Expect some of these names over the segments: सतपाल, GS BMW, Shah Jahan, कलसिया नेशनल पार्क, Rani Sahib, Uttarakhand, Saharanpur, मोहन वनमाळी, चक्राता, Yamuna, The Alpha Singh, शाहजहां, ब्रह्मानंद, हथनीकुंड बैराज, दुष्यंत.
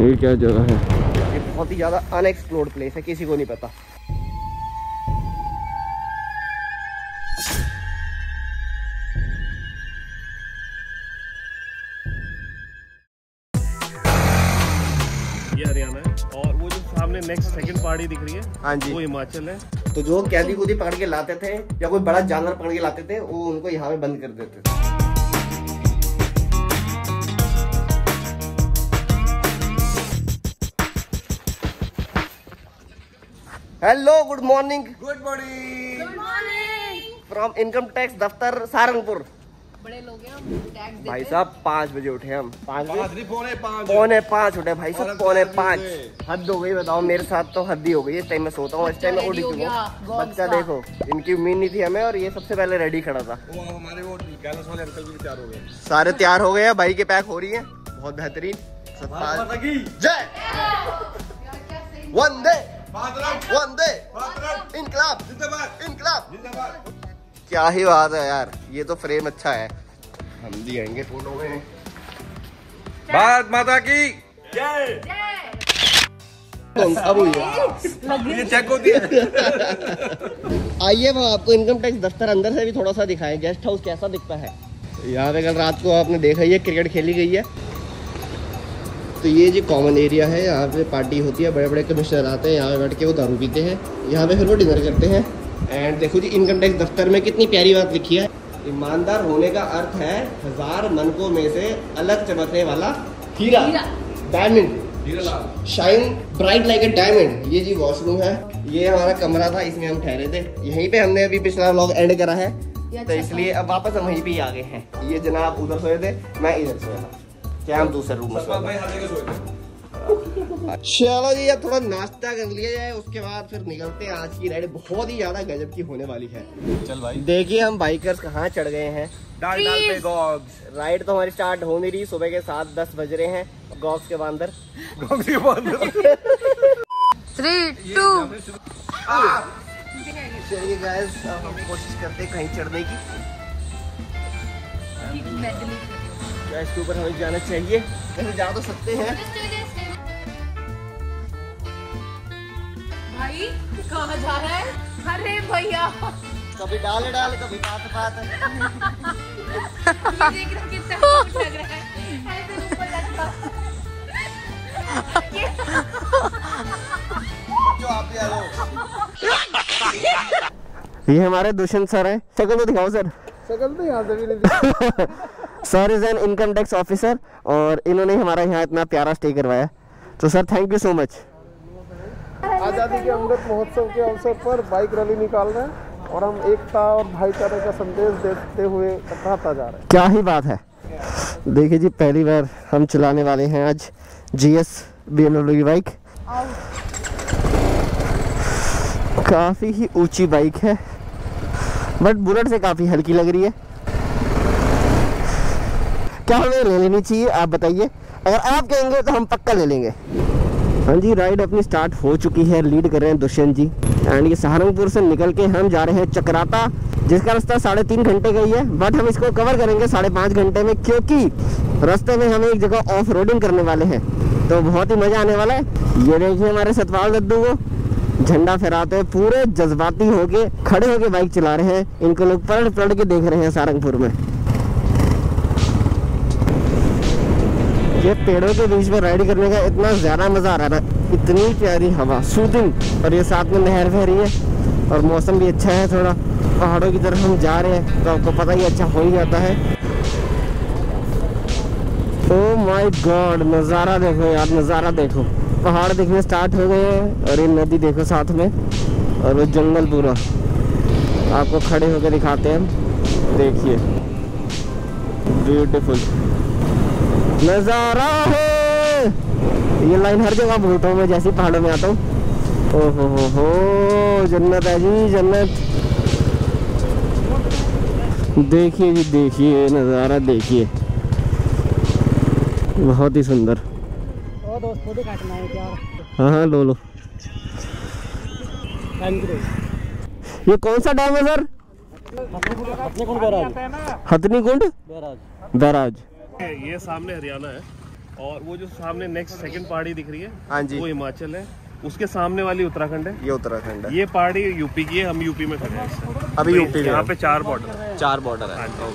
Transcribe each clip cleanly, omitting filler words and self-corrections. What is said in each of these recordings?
ये क्या जगह है? ये बहुत ही ज़्यादा अनएक्सप्लोर्ड प्लेस है, किसी को नहीं पता। ये हरियाणा है और वो जो सामने नेक्स्ट सेकंड पहाड़ी दिख रही है, हाँ जी, वो हिमाचल है। तो जो कैदी कूदी पकड़ के लाते थे या कोई बड़ा जानवर पकड़ के लाते थे, वो उनको यहाँ पे बंद कर देते थे। Hello, good morning. Good morning from income tax दफ्तर सहारनपुर। बड़े लोग हैं हम, टैक्स देते। भाई साहब 5 बजे उठे हम, 5 पौने 5 उठे भाई साहब, 5:45। हद हो गई, बताओ, मेरे साथ तो हद ही हो गई। इस टाइम में सोता हूँ, इस टाइम में उठ चुका हूँ। बच्चा देखो, इनकी उम्मीद नहीं थी हमें, और ये सबसे पहले रेडी खड़ा था। हमारे वो कैलाश वाले अंकल भी तैयार हो गए, सारे तैयार हो गए हैं। भाई की पैक हो रही है, बहुत बेहतरीन। जय वंदे इनकलाब जिंदाबाद, इनकलाब जिंदाबाद। क्या ही बात है यार, ये तो फ्रेम अच्छा है। हम भी आएंगे फोटो में। भारत माता की जय। अब ये चेक होती है। आइए हम आपको इनकम टैक्स दफ्तर अंदर से भी थोड़ा सा दिखाएं, गेस्ट हाउस कैसा दिखता है। यहाँ पे कल रात को आपने देखा ही है, क्रिकेट खेली गई है। तो ये जो कॉमन एरिया है, यहाँ पे पार्टी होती है, बड़े बड़े कमिश्नर आते हैं, यहाँ पे बैठ के वो दारू पीते हैं, यहाँ पे फिर वो डिनर करते हैं। एंड देखो जी, इनकम टैक्स दफ्तर में कितनी प्यारी बात लिखी है, ईमानदार होने का अर्थ है 1000 मनकों में से अलग चमकने वाला हीरा, diamond, shine bright like a diamond. ये जी वॉशरूम है, ये हमारा कमरा था, इसमें हम ठहरे थे। यहीं पे हमने अभी पिछला व्लॉग एंड करा है, तो इसलिए अब वापस हम वहीं पे आ गए हैं। ये जनाब उधर सोए थे, मैं इधर सोया था। क्या हम दूसरे रूम में सोएंगे? चलो जी, अब थोड़ा नाश्ता कर लिया जाए, उसके बाद फिर निकलते हैं। आज की राइड बहुत ही ज्यादा गजब की होने वाली है। चल भाई, देखिए हम बाइकर्स कहाँ चढ़ गए हैं। राइड तो हमारी स्टार्ट हो नहीं रही, सुबह के 7-10 बज रहे हैं। गॉग्स के बांदर, गॉग्स के बांदर। 3, 2 चलिए गाइस, अब हम कोशिश करते हैं कहीं चढ़ने की। इसके ऊपर हमें जाना चाहिए, कहीं जा तो सकते हैं। भाई कहाँ जा रहा है? अरे भैया, कभी डाल डाल, कभी बात बात। ये देख रहे कितना खूब लग रहा है, ऐसे ऊपर लगता जो आप भी आ रहे हो। ये हमारे दुष्यंत सर हैं, शकल तो दिखाओ सर। शकल तो यहाँ से भी नहीं। Sir is an income tax officer और इन्होंने हमारा यहाँ इतना प्यारा स्टे करवाया, तो sir thank you so much. आज़ादी के अमृत महोत्सव के अवसर पर बाइक रैली निकाल रहे हैं और हम एकता और भाईचारे का संदेश देते हुए कटाता जा रहे हैं। क्या ही बात है। देखिए जी, पहली बार हम चलाने वाले हैं आज GS BMW की बाइक। काफ़ी ही ऊँची बाइक है, बट बुलेट से काफ़ी हल्की लग रही है। क्या हमें ले लेनी चाहिए, आप बताइए? अगर आप कहेंगे तो हम पक्का ले लेंगे। हाँ जी, राइड अपनी स्टार्ट हो चुकी है, लीड कर रहे हैं दुष्यंत जी। एंड ये सहारनपुर से निकल के हम जा रहे हैं चक्राता, जिसका रास्ता 3.5 घंटे का ही है, बट हम इसको कवर करेंगे 5.5 घंटे में, क्योंकि रास्ते में हमें एक जगह ऑफ रोडिंग करने वाले हैं, तो बहुत ही मज़ा आने वाला है। ये देखिए हमारे सतपाल दद्दू को झंडा फहराते पूरे जज्बाती होके खड़े होके बाइक चला रहे हैं। इनको लोग पलट पलट के देख रहे हैं सहारनपुर में। ये पेड़ों के बीच में राइड करने का इतना ज़्यादा मज़ा आ रहा है, इतनी प्यारी हवा, सूदिंग, और ये साथ में नहर बह रही है और मौसम भी अच्छा है। थोड़ा पहाड़ों की तरफ हम जा रहे हैं, तो आपको पता ही अच्छा हो ही जाता है। ओह माय गॉड, नज़ारा देखो यार, नज़ारा देखो। पहाड़ दिखने स्टार्ट हो गए हैं और ये नदी देखो साथ में, और वो जंगल पूरा आपको खड़े होकर दिखाते हैं हम। देखिए, ब्यूटीफुल नज़ारा है। ये लाइन हर जगह भूलता हूँ मैं जैसे पहाड़ों में आता हूँ। ओहो हो, जन्नत है जी, जन्नत। देखिए जी, देखिए नज़ारा, देखिए, बहुत ही सुंदर। ओ दोस्त, फोटो काटना है क्या? हाँ हाँ, लो लो। ये कौन सा डैम है सर? हथनीकुंड बैराज। ये सामने हरियाणा है और वो जो सामने नेक्स्ट सेकंड पहाड़ी दिख रही है हाँ जी वो हिमाचल है, उसके सामने वाली उत्तराखंड है, ये उत्तराखंड है, ये पहाड़ी यूपी की है, हम यूपी में खड़े हैं अभी। यूपी में यहाँ पे चार बॉर्डर है।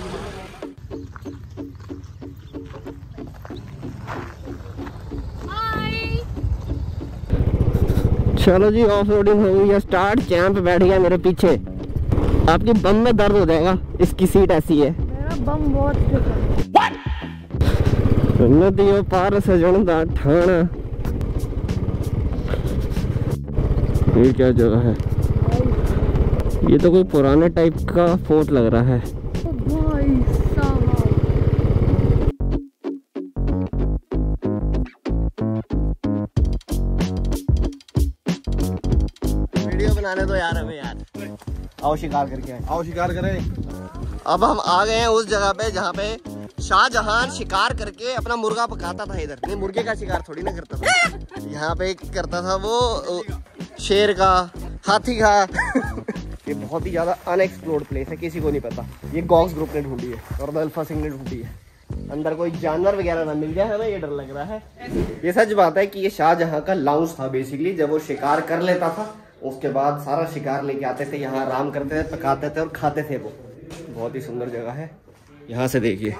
चलो जी ऑफ रोडिंग हो गई स्टार्ट। चैंप बैठ गया मेरे पीछे। आपकी बम में दर्द हो जाएगा, इसकी सीट ऐसी है। मेरा बम बहुत नदियों पार सजनदा ठाणा। ये क्या जगह है? ये तो कोई पुराने टाइप का फोर्ट लग रहा है। वीडियो बनाने तो यार हमें यार आओ शिकार करके आए, आओ शिकार करें। अब हम आ गए हैं उस जगह पे जहाँ पे शाहजहां शिकार करके अपना मुर्गा पकाता था। इधर नहीं, मुर्गे का शिकार थोड़ी ना करता था, यहाँ पे करता था वो शेर का, हाथी का। ये बहुत ही ज्यादा अनएक्सप्लोर्ड प्लेस है, किसी को नहीं पता। ये गॉक्स ग्रुप ने ढूंढी है और द अल्फा सिंह ने ढूंढी है। अंदर कोई जानवर वगैरह ना मिल जाए, हमें ये डर लग रहा है। ये सच बात है कि ये शाहजहां का लाउंज था बेसिकली। जब वो शिकार कर लेता था उसके बाद सारा शिकार लेके आते थे, यहाँ आराम करते थे, पकाते थे और खाते थे। वो बहुत ही सुंदर जगह है। यहाँ से देखिए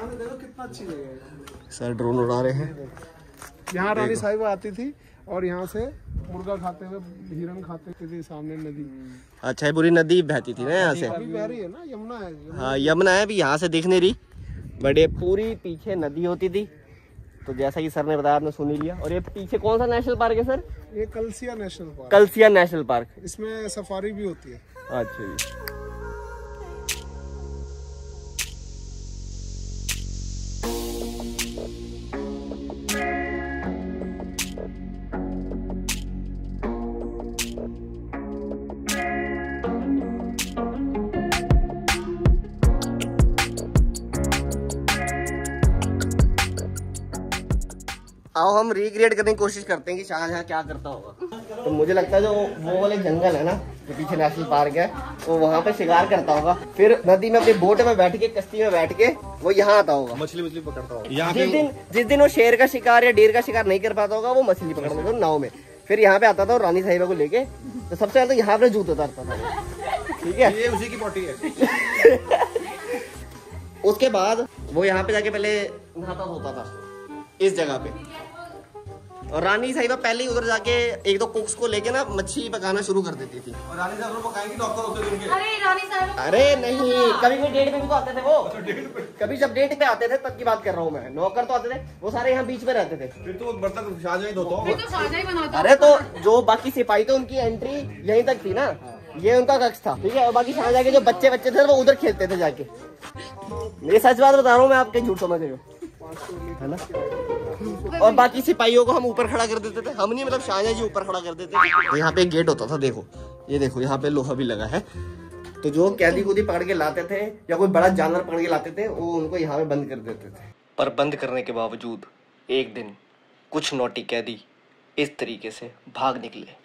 सर ड्रोन उड़ा रहे हैं। यहाँ रानी साहिब आती थी और यहाँ से मुर्गा खाते हुए, हिरण खाते थे। सामने नदी, अच्छा है पूरी नदी बहती थी ना यहाँ से, बह रही है ना, यमुना है। हाँ यमुना है भी यहाँ से दिखने रही, बड़े पूरी पीछे नदी होती थी। तो जैसा कि सर ने बताया आपने सुन ही लिया। और ये पीछे कौन सा नेशनल पार्क है सर? ये कलसिया नेशनल पार्क। कलसिया नेशनल पार्क, इसमें सफारी भी होती है। अच्छा जी आओ हम रिक्रिएट करने की कोशिश करते हैं कि शाहजहां क्या करता होगा। तो मुझे लगता है जो वो वाले जंगल है ना जो पीछे नेशनल पार्क है वो वहाँ पे शिकार करता होगा, फिर नदी में अपनी बोट में बैठ के, कश्ती में बैठ के वो यहाँ आता होगा, मछली पकड़ता होगा। जिस दिन वो शेर का शिकार या डेर का शिकार नहीं कर पाता होगा वो मछली पकड़ता था नाव में, फिर यहाँ पे आता था रानी साहिबा को लेके। तो सबसे पहले तो यहाँ पे जूते उतारता था, ठीक है, ये उसी की पॉटी है। उसके बाद वो यहाँ पे जाके पहले नहाता होता था इस जगह पे, और रानी साहिबा पहले ही उधर जाके एक दो कुक्स को लेके ना मच्छी पकाना शुरू कर देती थी। और रानी साहिबा पकाएंगी डॉक्टर होते थे। अरे रानी साहिबा, अरे नहीं, कभी कोई डेट पे भी तो आते थे वो। कभी जब डेट पे आते थे तब की बात कर रहा हूँ मैं, नौकर तो आते थे वो सारे यहाँ बीच में रहते थे। फिर तो बर्तन शाहजहां ही धोता। अरे तो जो बाकी सिपाही थे उनकी एंट्री यहीं तक थी ना, ये उनका कक्ष था, ठीक है। और बाकी शाहजहां के जो बच्चे बच्चे थे वो उधर खेलते थे जाके। ये सच बात बता रहा हूँ मैं, आप कहीं झूठ समझ रहे हो, है ना। और बाकी सिपाहियों को हम ऊपर खड़ा कर देते थे, हम नहीं मतलब शाहजहां जी ऊपर खड़ा कर देते थे। यहाँ पे गेट होता था, देखो ये देखो यहाँ पे लोहा भी लगा है। तो जो कैदी कूदी पकड़ के लाते थे या कोई बड़ा जानवर पकड़ के लाते थे वो उनको यहाँ पे बंद कर देते थे। पर बंद करने के बावजूद एक दिन कुछ नौटी कैदी इस तरीके से भाग निकले।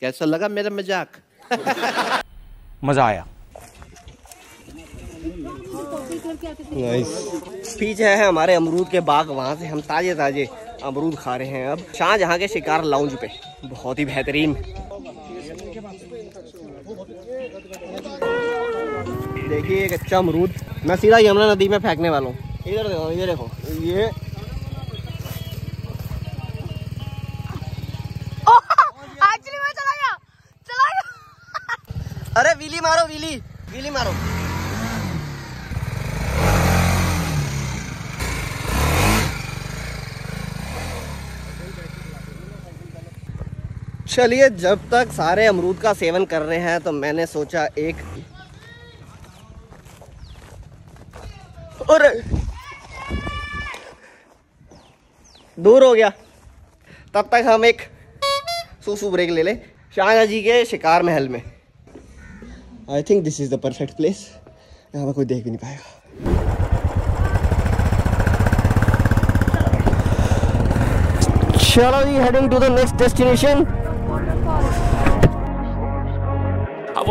कैसा लगा मेरा मजाक? मजा आया। पीछे है हमारे अमरूद के बाग, वहाँ से हम ताजे ताजे अमरूद खा रहे हैं अब शाहजहां के शिकार लाउंज पे। बहुत ही बेहतरीन। देखिए एक अच्छा अमरूद, मैं सीधा यमुना नदी में फेंकने वाला हूँ। इधर देखो, ये देखो, ये अरे वीली मारो, वीली वीली मारो। चलिए जब तक सारे अमरूद का सेवन कर रहे हैं तो मैंने सोचा एक और दूर हो गया, तब तक हम एक सुसु ब्रेक ले ले। शाहजहाँ जी के शिकार महल में। I think this is the perfect place, यहाँ पर कोई देख भी नहीं पाएगा। चलो जी, heading to the next destination. I